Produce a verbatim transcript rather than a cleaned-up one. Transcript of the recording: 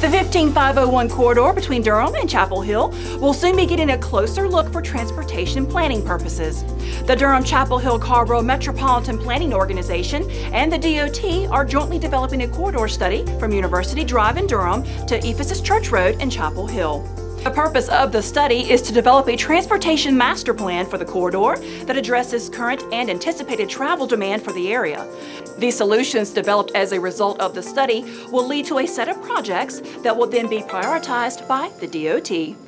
The fifteen five oh one corridor between Durham and Chapel Hill will soon be getting a closer look for transportation planning purposes. The Durham-Chapel Hill-Carborough Metropolitan Planning Organization and the D O T are jointly developing a corridor study from University Drive in Durham to Ephesus Church Road in Chapel Hill. The purpose of the study is to develop a transportation master plan for the corridor that addresses current and anticipated travel demand for the area. The solutions developed as a result of the study will lead to a set of projects that will then be prioritized by the D O T.